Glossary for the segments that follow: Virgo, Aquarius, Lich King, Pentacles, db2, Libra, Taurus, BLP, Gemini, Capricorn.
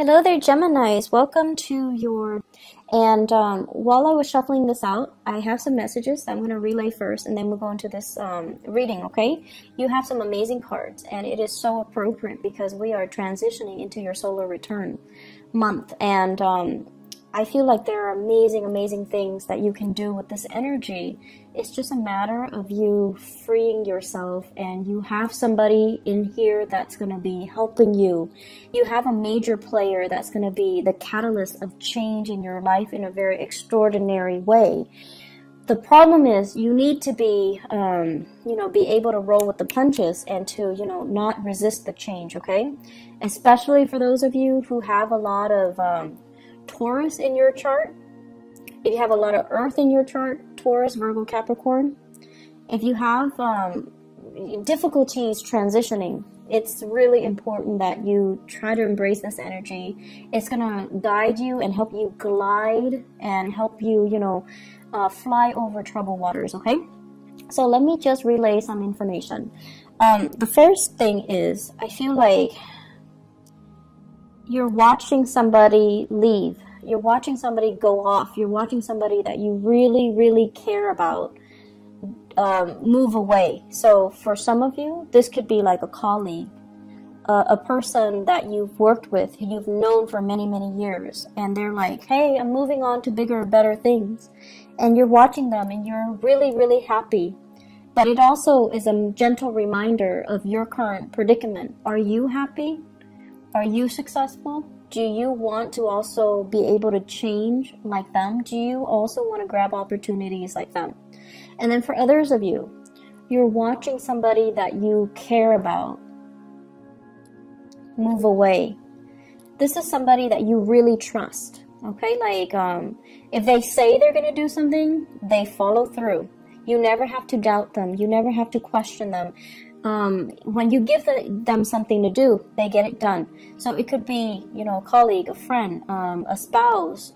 Hello there, Geminis. Welcome to your... And while I was shuffling this out, I have some messages that I'm going to relay first, and then we'll go into this reading, okay? You have some amazing cards, and it is so appropriate because we are transitioning into your solar return month. And I feel like there are amazing, amazing things that you can do with this energy. It's just a matter of you freeing yourself, and you have somebody in here that's going to be helping you. You have a major player that's going to be the catalyst of change in your life in a very extraordinary way. The problem is you need to be, be able to roll with the punches and to, not resist the change, okay? Especially for those of you who have a lot of... Taurus in your chart. If you have a lot of Earth in your chart, Taurus, Virgo, Capricorn, if you have difficulties transitioning, it's really important that you try to embrace this energy. It's gonna guide you and help you glide and help you, fly over troubled waters, okay? So let me just relay some information. The first thing is, I feel like you're watching somebody leave. You're watching somebody go off. You're watching somebody that you really, really care about move away. So for some of you, this could be like a colleague, a person that you've worked with, who you've known for many, many years, and they're like, hey, I'm moving on to bigger, better things. And you're watching them and you're really, really happy. But it also is a gentle reminder of your current predicament. Are you happy? Are you successful? Do you want to also be able to change like them? Do you also want to grab opportunities like them? And then for others of you, you're watching somebody that you care about move away. This is somebody that you really trust, okay? Like if they say they're going to do something, they follow through. You never have to doubt them. You never have to question them. When you give them something to do, they get it done. So it could be, a colleague, a friend, a spouse.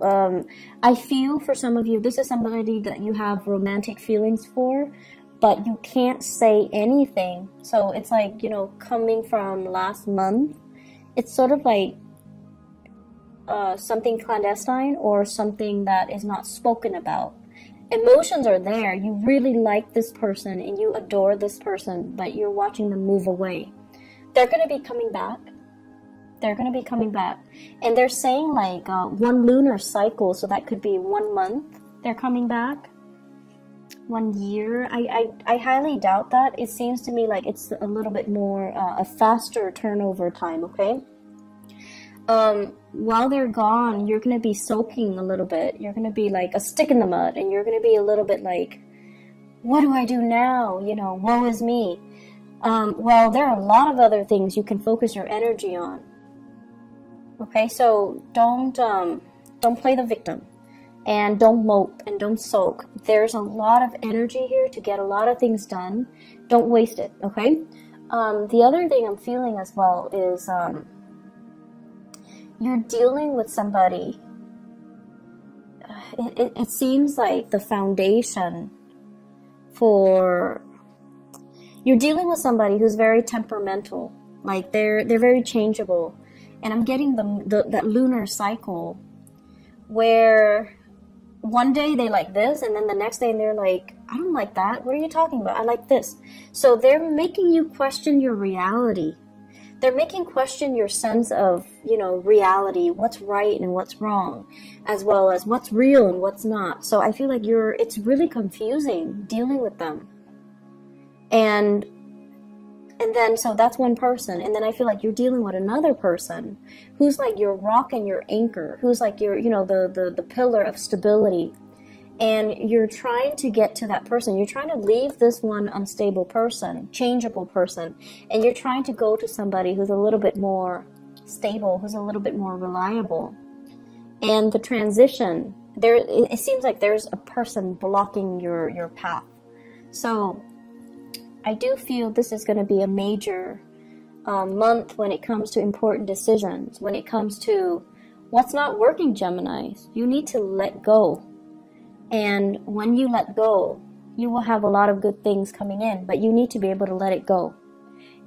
I feel for some of you, this is somebody that you have romantic feelings for, but you can't say anything. So it's like, coming from last month, it's sort of like something clandestine or something that is not spoken about. Emotions are there. You really like this person and you adore this person, but you're watching them move away. They're going to be coming back. They're going to be coming back. And they're saying like one lunar cycle, so that could be 1 month they're coming back, 1 year. I highly doubt that. It seems to me like it's a little bit more, a faster turnover time, okay? While they're gone, you're going to be soaking a little bit. You're going to be like a stick in the mud, and you're going to be a little bit like, what do I do now? Woe is me. Well, there are a lot of other things you can focus your energy on. Okay, so don't play the victim, and don't mope, and don't sulk. There's a lot of energy here to get a lot of things done. Don't waste it, okay? The other thing I'm feeling as well is... you're dealing with somebody. It seems like the foundation for... You're dealing with somebody who's very temperamental. Like, they're very changeable. And I'm getting that lunar cycle where one day they like this, and then the next day they're like, I don't like that. What are you talking about? I like this. So they're making you question your reality. They're making question your sense of, reality, what's right and what's wrong, as well as what's real and what's not. So I feel like it's really confusing dealing with them. And then, so that's one person. And then I feel like you're dealing with another person who's like your rock and your anchor, who's like your, the pillar of stability. And you're trying to get to that person. You're trying to leave this one unstable person, changeable person, and you're trying to go to somebody who's a little bit more stable, who's a little bit more reliable. And the transition, it seems like there's a person blocking your path. So I do feel this is going to be a major month when it comes to important decisions, when it comes to what's not working, Geminis. You need to let go. And when you let go, you will have a lot of good things coming in, but you need to be able to let it go.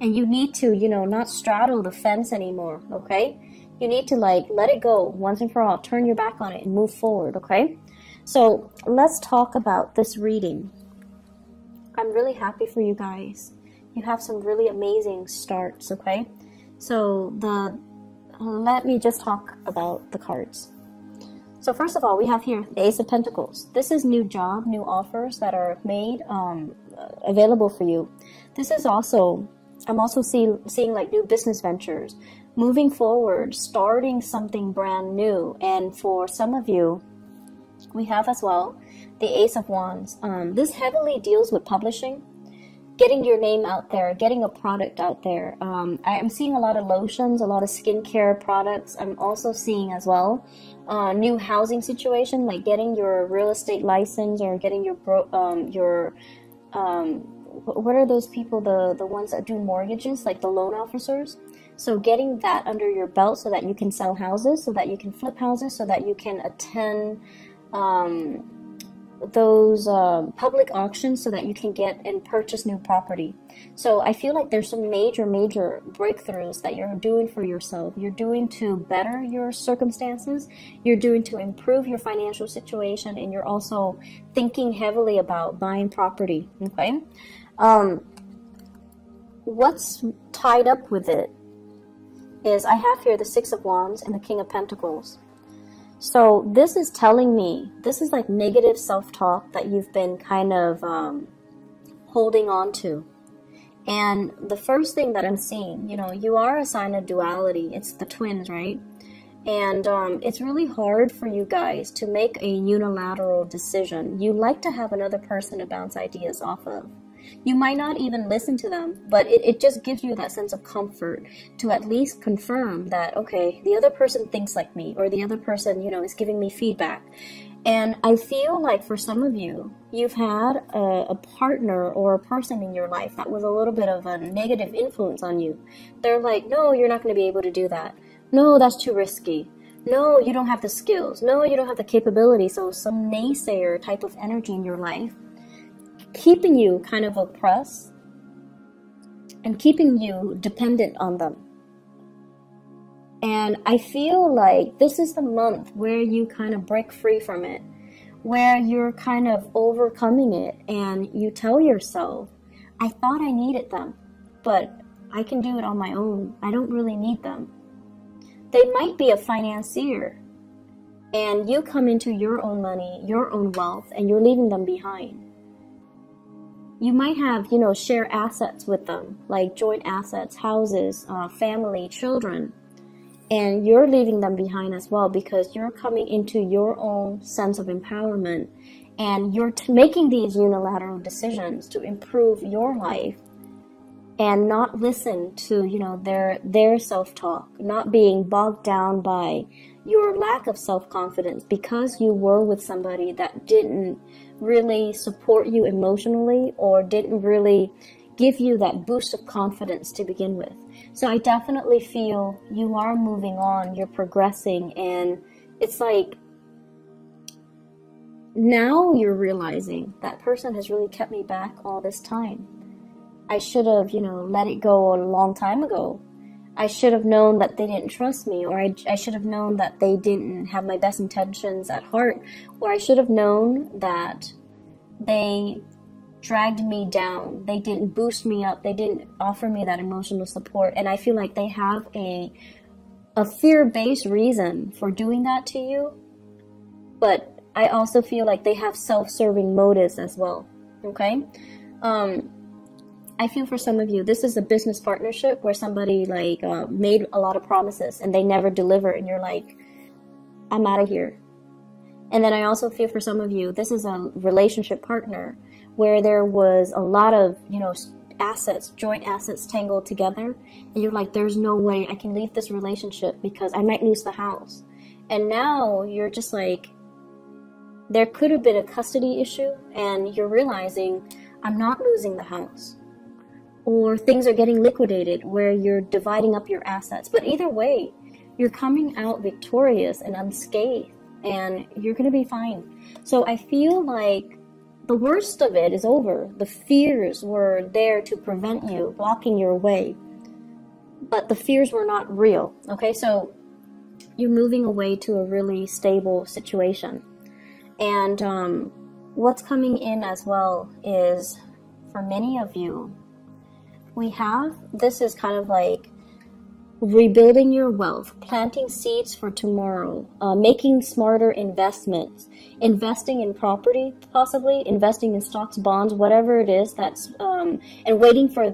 And you need to, not straddle the fence anymore, okay? You need to like let it go once and for all. Turn your back on it and move forward, okay? So let's talk about this reading. I'm really happy for you guys. You have some really amazing starts, okay? So let me just talk about the cards. So first of all, we have here the Ace of Pentacles. This is new job, new offers that are made available for you. This is also, I'm also seeing like new business ventures, moving forward, starting something brand new. And for some of you, we have as well the Ace of Wands. This heavily deals with publishing, getting your name out there, getting a product out there. I'm seeing a lot of lotions, a lot of skincare products. I'm also seeing as well new housing situation, like getting your real estate license or getting your what are those people, the ones that do mortgages, like the loan officers? So getting that under your belt so that you can sell houses, so that you can flip houses, so that you can attend those public auctions, so that you can get and purchase new property. So I feel like there's some major breakthroughs that you're doing for yourself. You're doing to better your circumstances. You're doing to improve your financial situation, and you're also thinking heavily about buying property, okay? What's tied up with it is I have here the Six of Wands and the King of Pentacles. So this is telling me, this is like negative self-talk that you've been kind of holding on to. And the first thing that I'm seeing, you know, you are a sign of duality. It's the twins, right? And it's really hard for you guys to make a unilateral decision. You like to have another person to bounce ideas off of. You might not even listen to them, but it just gives you that sense of comfort to at least confirm that, okay, the other person thinks like me, or the other person, you know, is giving me feedback. And I feel like for some of you, you've had a partner or a person in your life that was a little bit of a negative influence on you. They're like, no, you're not going to be able to do that. No, that's too risky. No, you don't have the skills. No, you don't have the capability. So some naysayer type of energy in your life, keeping you kind of oppressed and keeping you dependent on them. And I feel like this is the month where you kind of break free from it, where you're kind of overcoming it, and you tell yourself, I thought I needed them, but I can do it on my own. I don't really need them. They might be a financier, and you come into your own money, your own wealth, and you're leaving them behind. You might have, you know, share assets with them, like joint assets, houses, family, children. And you're leaving them behind as well, because you're coming into your own sense of empowerment. And you're making these unilateral decisions to improve your life and not listen to, you know, their self-talk, not being bogged down by your lack of self-confidence because you were with somebody that didn't really support you emotionally or didn't really give you that boost of confidence to begin with. So I definitely feel you are moving on, you're progressing, and it's like now you're realizing that person has really kept me back all this time. I should have, you know, let it go a long time ago. I should have known that they didn't trust me, or I should have known that they didn't have my best intentions at heart, or I should have known that they dragged me down. They didn't boost me up. They didn't offer me that emotional support. And I feel like they have a fear-based reason for doing that to you, but I also feel like they have self-serving motives as well, okay? I feel for some of you, this is a business partnership where somebody like made a lot of promises and they never deliver, and you're like, I'm out of here. And then I also feel for some of you, this is a relationship partner where there was a lot of, you know, assets, joint assets tangled together, and you're like, there's no way I can leave this relationship because I might lose the house. And now you're just like, there could have been a custody issue, and you're realizing I'm not losing the house. Or things are getting liquidated where you're dividing up your assets. But either way, you're coming out victorious and unscathed, and you're going to be fine. So I feel like the worst of it is over. The fears were there to prevent you, blocking your way. But the fears were not real, okay? So you're moving away to a really stable situation. And what's coming in as well is, for many of you, this is kind of like rebuilding your wealth, planting seeds for tomorrow, making smarter investments, investing in property, possibly investing in stocks, bonds, whatever it is that's, and waiting for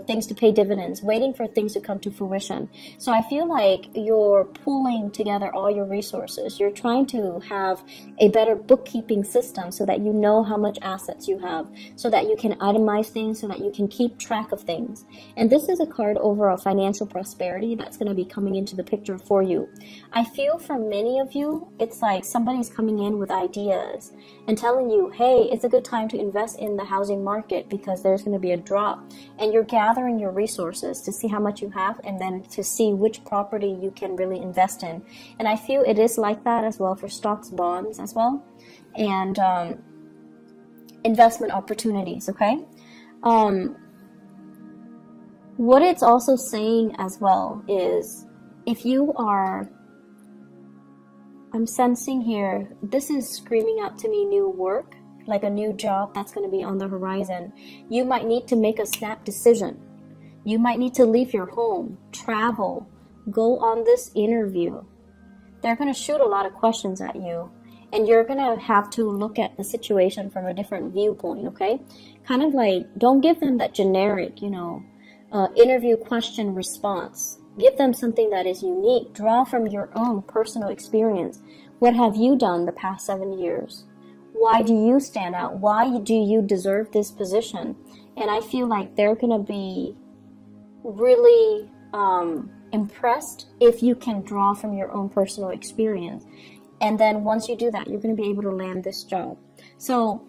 things to pay dividends, waiting for things to come to fruition. So I feel like you're pulling together all your resources. You're trying to have a better bookkeeping system so that you know how much assets you have, so that you can itemize things, so that you can keep track of things. And this is a card overall financial prosperity that's going to be coming into the picture for you. I feel for many of you, it's like somebody's coming in with ideas and telling you, hey, it's a good time to invest in the housing market because there's going to be a drop. And you're gathering your resources to see how much you have and then to see which property you can really invest in. And I feel it is like that as well for stocks, bonds as well, and investment opportunities, okay? What it's also saying as well is, if you are, I'm sensing here, this is screaming out to me new work, like a new job that's going to be on the horizon. You might need to make a snap decision. You might need to leave your home, travel, go on this interview. They're going to shoot a lot of questions at you, and you're going to have to look at the situation from a different viewpoint, okay? Kind of like, don't give them that generic, you know, interview question response. Give them something that is unique. Draw from your own personal experience. What have you done the past 7 years? Why do you stand out? Why do you deserve this position? And I feel like they're going to be really impressed if you can draw from your own personal experience. And then once you do that, you're going to be able to land this job. So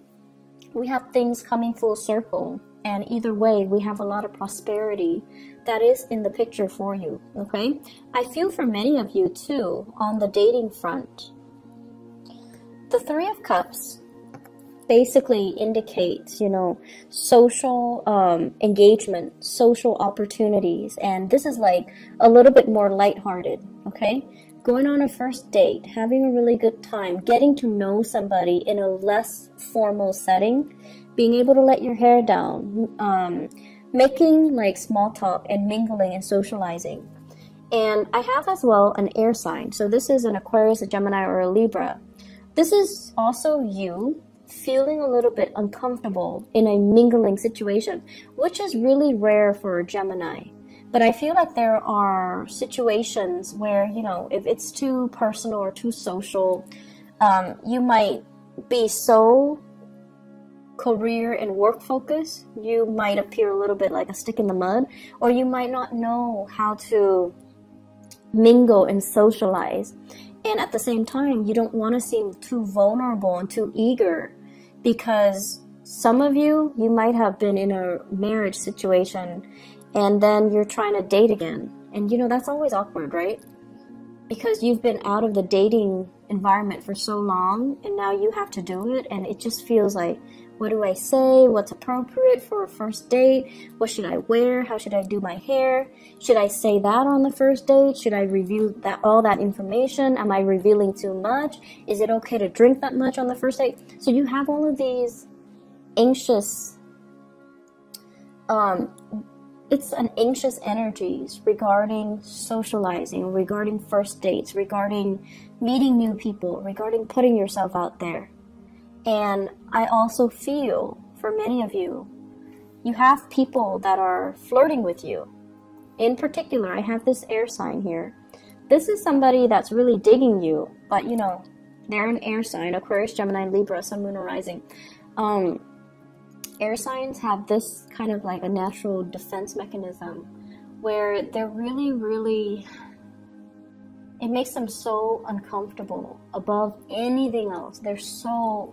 we have things coming full circle. And either way, we have a lot of prosperity that is in the picture for you, okay? I feel for many of you, too, on the dating front, the Three of Cups basically indicates, you know, social engagement, social opportunities. And this is like a little bit more lighthearted, okay? Going on a first date, having a really good time, getting to know somebody in a less formal setting, being able to let your hair down, making like small talk and mingling and socializing. And I have as well an air sign. So this is an Aquarius, a Gemini, or a Libra. This is also you feeling a little bit uncomfortable in a mingling situation, which is really rare for a Gemini. But I feel like there are situations where, you know, if it's too personal or too social, you might be so career and work focus, you might appear a little bit like a stick in the mud, or you might not know how to mingle and socialize. And at the same time, you don't want to seem too vulnerable and too eager, because some of you, you might have been in a marriage situation and then you're trying to date again. And you know, that's always awkward, right? Because you've been out of the dating environment for so long and now you have to do it, and it just feels like, what do I say? What's appropriate for a first date? What should I wear? How should I do my hair? Should I say that on the first date? Should I reveal that, all that information? Am I revealing too much? Is it okay to drink that much on the first date? So you have all of these anxious, it's an anxious energies regarding socializing, regarding first dates, regarding meeting new people, regarding putting yourself out there. And I also feel for many of you, you have people that are flirting with you. In particular, I have this air sign here. This is somebody that's really digging you, but you know, they're an air sign, Aquarius, Gemini, Libra, Sun, Moon, or Rising. Air signs have this kind of like a natural defense mechanism where they're really, really, it makes them so uncomfortable above anything else. They're so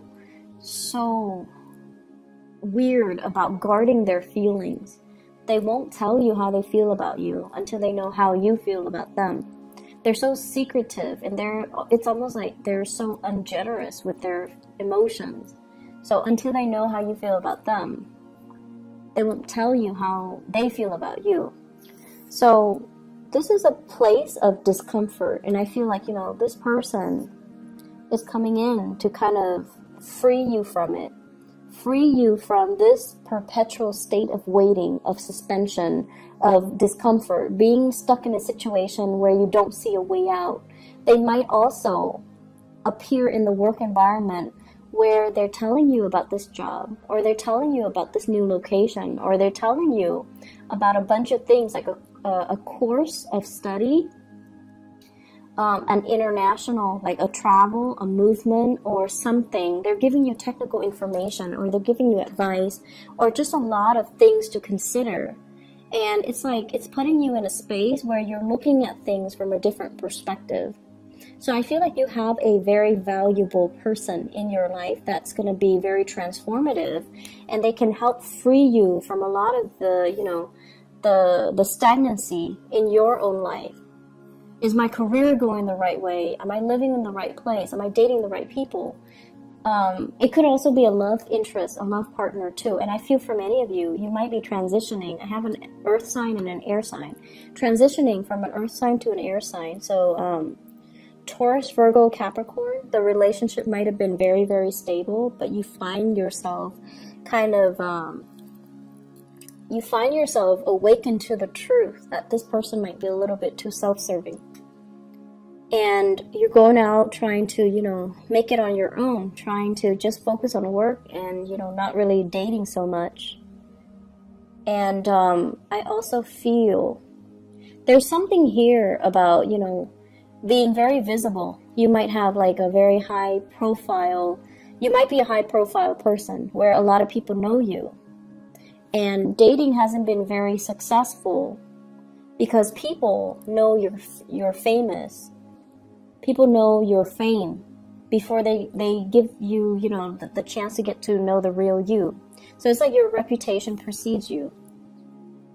weird about guarding their feelings. They won't tell you how they feel about you until they know how you feel about them. They're so secretive, and it's almost like they're so ungenerous with their emotions. So until they know how you feel about them, they won't tell you how they feel about you. So this is a place of discomfort. And I feel like, you know, this person is coming in to kind of free you from it. Free you from this perpetual state of waiting, of suspension, of discomfort, being stuck in a situation where you don't see a way out. They might also appear in the work environment where they're telling you about this job, or they're telling you about this new location, or they're telling you about a bunch of things, like a course of study, an international, like a travel, a movement, or something. They're giving you technical information, or they're giving you advice, or just a lot of things to consider. And it's like, it's putting you in a space where you're looking at things from a different perspective. So I feel like you have a very valuable person in your life that's going to be very transformative, and they can help free you from a lot of the, you know, the stagnancy in your own life. Is my career going the right way? Am I living in the right place? Am I dating the right people? It could also be a love interest, a love partner too. And I feel for many of you, you might be transitioning. I have an earth sign and an air sign. Transitioning from an earth sign to an air sign. So Taurus, Virgo, Capricorn, the relationship might have been very, very stable, but you find yourself kind of... you find yourself awakened to the truth that this person might be a little bit too self-serving. And you're going out trying to, you know, make it on your own, trying to just focus on work and, you know, not really dating so much. And I also feel there's something here about, you know, being very visible. You might have like a very high profile, you might be a high profile person where a lot of people know you. And dating hasn't been very successful because people know you're famous. People know your fame before they give you, you know, the chance to get to know the real you. So it's like your reputation precedes you.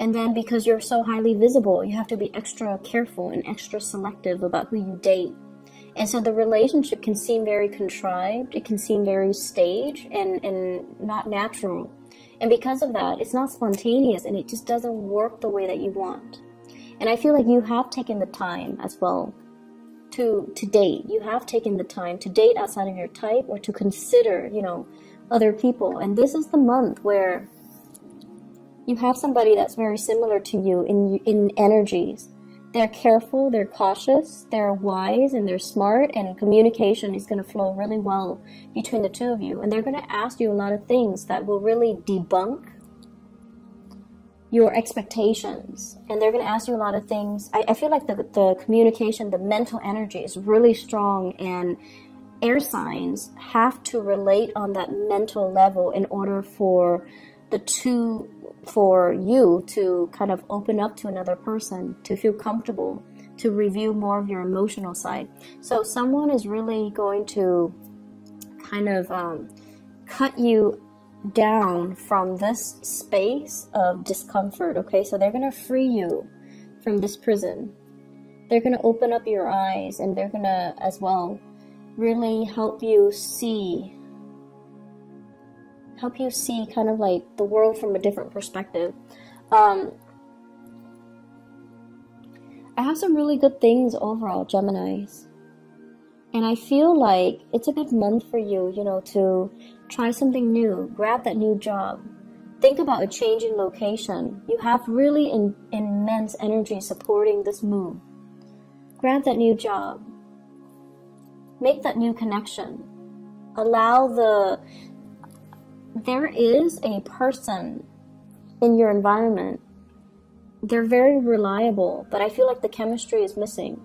And then because you're so highly visible, you have to be extra careful and extra selective about who you date. And so the relationship can seem very contrived. It can seem very staged and not natural. And because of that, it's not spontaneous, and it just doesn't work the way that you want. And I feel like you have taken the time as well to date. You have taken the time to date outside of your type, or to consider, you know, other people. And this is the month where you have somebody that's very similar to you in energies. They're careful, they're cautious, they're wise, and they're smart, and communication is going to flow really well between the two of you. And they're going to ask you a lot of things that will really debunk your expectations. And they're going to ask you a lot of things. I feel like the communication, the mental energy is really strong, and air signs have to relate on that mental level in order for you to kind of open up to another person, to feel comfortable, to reveal more of your emotional side. So someone is really going to kind of cut you down from this space of discomfort, okay? So they're going to free you from this prison. They're going to open up your eyes, and they're going to, as well, really help you see kind of like the world from a different perspective. I have some really good things overall, Geminis. And I feel like it's a good month for you, you know, to try something new, grab that new job, think about a change in location. You have really immense energy supporting this move. Grab that new job. Make that new connection. There is a person in your environment. They're very reliable, but I feel like the chemistry is missing.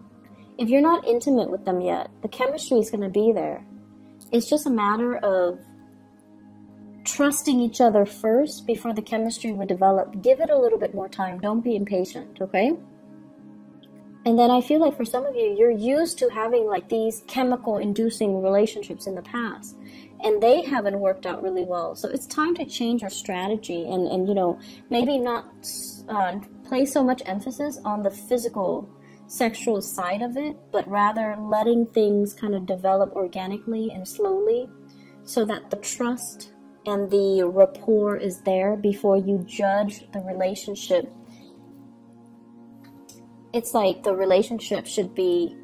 If you're not intimate with them yet, the chemistry is going to be there. It's just a matter of trusting each other first before the chemistry would develop. Give it a little bit more time. Don't be impatient, okay? And then I feel like for some of you, you're used to having like these chemical-inducing relationships in the past, and they haven't worked out really well. So it's time to change your strategy and you know, maybe not place so much emphasis on the physical, sexual side of it, but rather letting things kind of develop organically and slowly so that the trust and the rapport is there before you judge the relationship it's like the relationship should be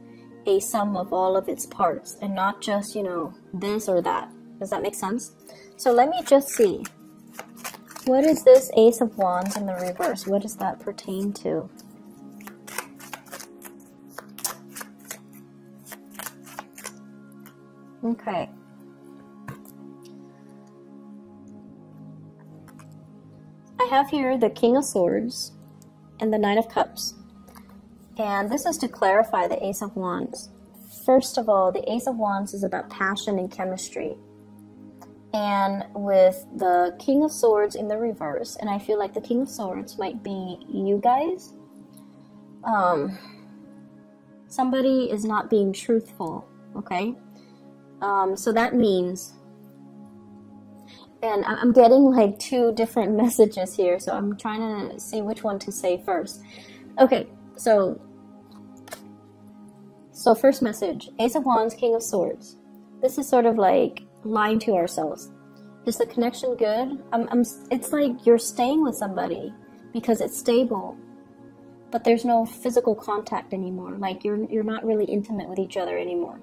a sum of all of its parts and not just, you know, this or that. Does that make sense? So let me just see. What is this Ace of Wands in the reverse? What does that pertain to? Okay. I have here the King of Swords and the Nine of Cups. And this is to clarify the Ace of Wands. First of all, the Ace of Wands is about passion and chemistry. And with the King of Swords in the reverse, and I feel like the King of Swords might be you guys. Somebody is not being truthful, okay? So that means, and I'm getting like two different messages here, so I'm trying to see which one to say first. Okay, so first message, Ace of Wands, King of Swords. This is sort of like lying to ourselves. Is the connection good? It's like you're staying with somebody because it's stable, but there's no physical contact anymore. Like you're not really intimate with each other anymore,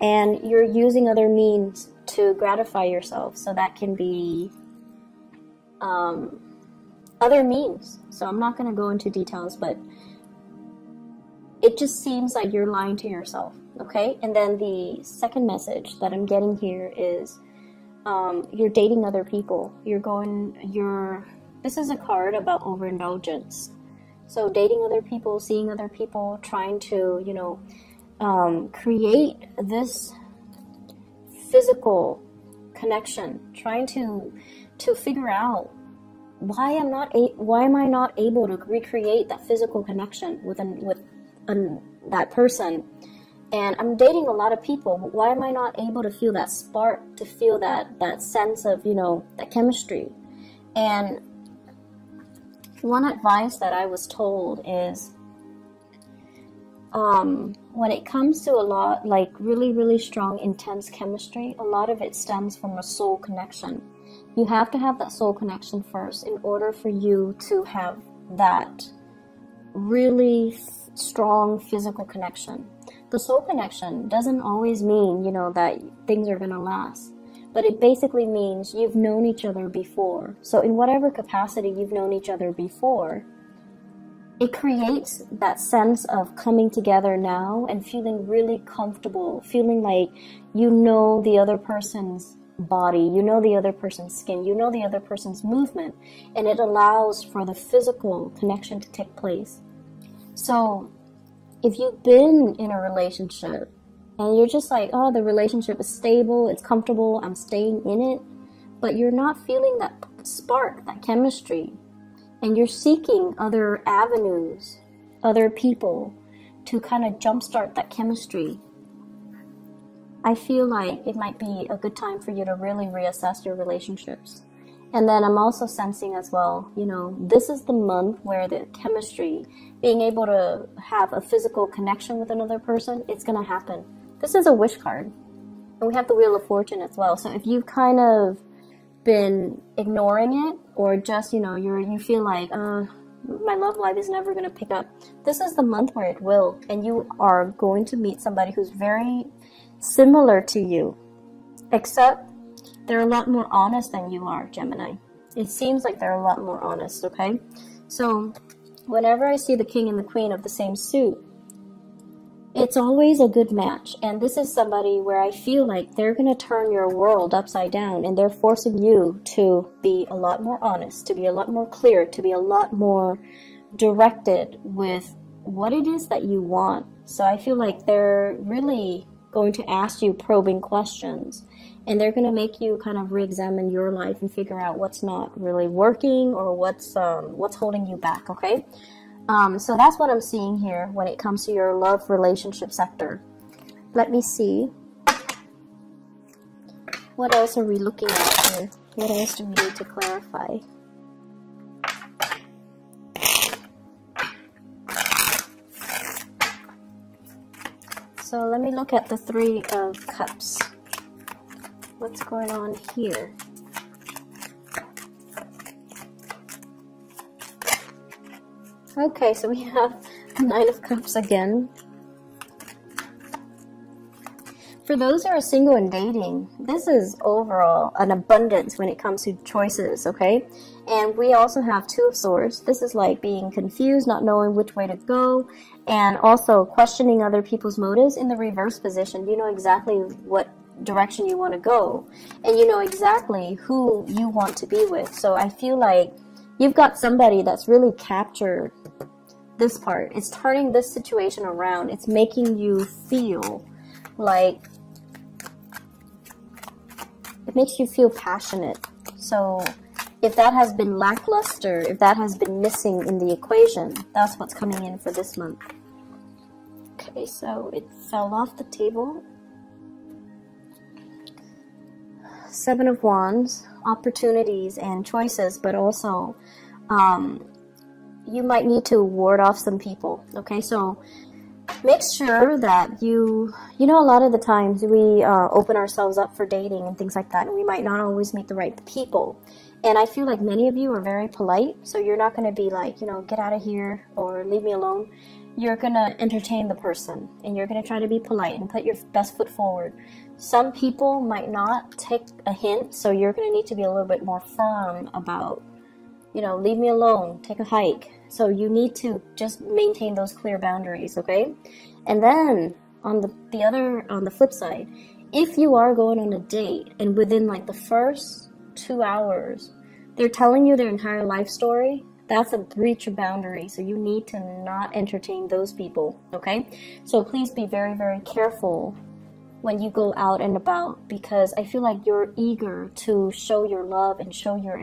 and you're using other means to gratify yourself. So that can be other means. So I'm not going to go into details, but it just seems like you're lying to yourself. Okay, and then the second message that I'm getting here is you're dating other people. This is a card about overindulgence. So dating other people, seeing other people, trying to, you know, create this physical connection, trying to figure out why am I not able to recreate that physical connection with that person. And I'm dating a lot of people, but why am I not able to feel that spark, to feel that sense of, you know, that chemistry? And one advice that I was told is when it comes to a lot, like really, really strong, intense chemistry, a lot of it stems from a soul connection. You have to have that soul connection first in order for you to have that really strong physical connection. The soul connection doesn't always mean, you know, that things are going to last, but it basically means you've known each other before. So in whatever capacity you've known each other before, it creates that sense of coming together now and feeling really comfortable, feeling like you know the other person's body, you know the other person's skin, you know the other person's movement, and it allows for the physical connection to take place. So if you've been in a relationship and you're just like, oh, the relationship is stable, it's comfortable, I'm staying in it, but you're not feeling that spark, that chemistry, and you're seeking other avenues, other people to kind of jumpstart that chemistry, I feel like it might be a good time for you to really reassess your relationships. And then I'm also sensing as well, you know, this is the month where the chemistry, being able to have a physical connection with another person, it's going to happen. This is a wish card. And we have the Wheel of Fortune as well. So if you've kind of been ignoring it, or just, you know, you feel like, my love life is never going to pick up, this is the month where it will. And you are going to meet somebody who's very similar to you, except they're a lot more honest than you are, Gemini. It seems like they're a lot more honest, okay? So whenever I see the king and the queen of the same suit, it's always a good match. And this is somebody where I feel like they're going to turn your world upside down, and they're forcing you to be a lot more honest, to be a lot more clear, to be a lot more directed with what it is that you want. So I feel like they're really going to ask you probing questions. And they're going to make you kind of re-examine your life and figure out what's not really working, or what's holding you back, okay? So that's what I'm seeing here when it comes to your love relationship sector. Let me see. What else are we looking at here? What else do we need to clarify? So let me look at the Three of Cups. What's going on here? Okay, so we have Nine of Cups again. For those who are single and dating, this is overall an abundance when it comes to choices, okay? And we also have Two of Swords. This is like being confused, not knowing which way to go, and also questioning other people's motives in the reverse position. You know exactly what direction you want to go, and you know exactly who you want to be with. So I feel like you've got somebody that's really captured this part. It's turning this situation around. It's making you feel like it makes you feel passionate. So if that has been lackluster, if that has been missing in the equation, that's what's coming in for this month. Okay, so it fell off the table. Seven of Wands, opportunities and choices, but also you might need to ward off some people, okay? So make sure that you know, a lot of the times we open ourselves up for dating and things like that, and we might not always meet the right people. And I feel like many of you are very polite, so you're not going to be like, you know, get out of here or leave me alone. You're going to entertain the person, and you're going to try to be polite and put your best foot forward. Some people might not take a hint, so you're going to need to be a little bit more firm about, you know, leave me alone, take a hike. So you need to just maintain those clear boundaries, okay? And then on the flip side, if you are going on a date and within like the first 2 hours, they're telling you their entire life story, that's a breach of boundary. So you need to not entertain those people, okay? So please be very, very careful when you go out and about, because I feel like you're eager to show your love and show your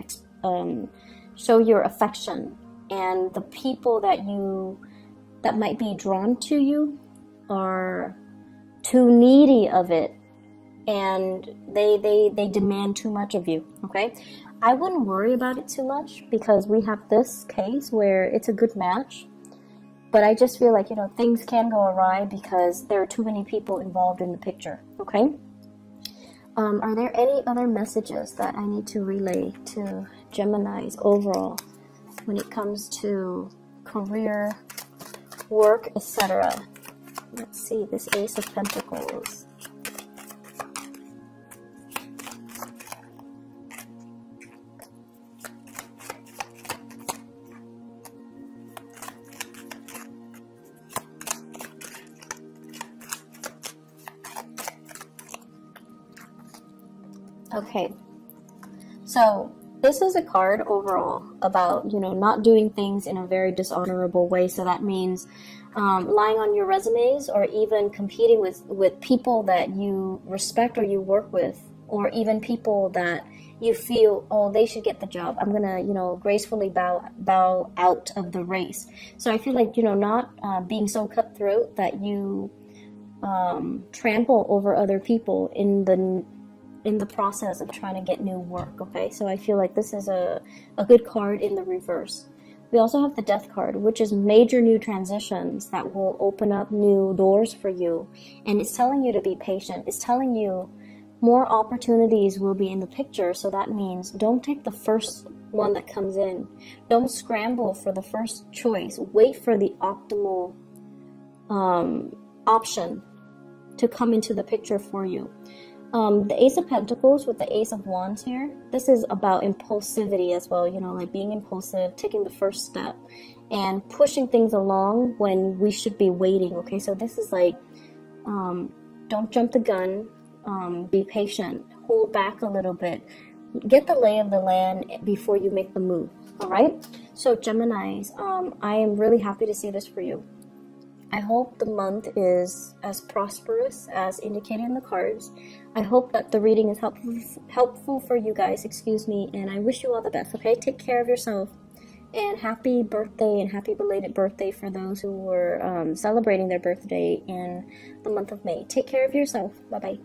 affection, and the people that might be drawn to you are too needy of it, and they demand too much of you, okay? I wouldn't worry about it too much, because we have this case where it's a good match, but I just feel like, you know, things can go awry because there are too many people involved in the picture, okay? Are there any other messages that I need to relay to Geminis overall when it comes to career, work, etc.? Let's see, this Ace of Pentacles. Okay, so this is a card overall about, you know, not doing things in a very dishonorable way. So that means lying on your resumes, or even competing with people that you respect or you work with, or even people that you feel, oh, they should get the job. I'm going to, you know, gracefully bow out of the race. So I feel like, you know, not being so cutthroat that you trample over other people in the process of trying to get new work, okay? So I feel like this is a good card in the reverse. We also have the Death card, which is major new transitions that will open up new doors for you. And it's telling you to be patient. It's telling you more opportunities will be in the picture. So that means don't take the first one that comes in. Don't scramble for the first choice. Wait for the optimal option to come into the picture for you. The Ace of Pentacles with the Ace of Wands here, this is about impulsivity as well, you know, like being impulsive, taking the first step, and pushing things along when we should be waiting, okay? So this is like, don't jump the gun, be patient, hold back a little bit, get the lay of the land before you make the move, all right? So Geminis, I am really happy to see this for you. I hope the month is as prosperous as indicated in the cards. I hope that the reading is helpful for you guys, excuse me, and I wish you all the best, okay? Take care of yourself, and happy birthday, and happy belated birthday for those who were celebrating their birthday in the month of May. Take care of yourself. Bye-bye.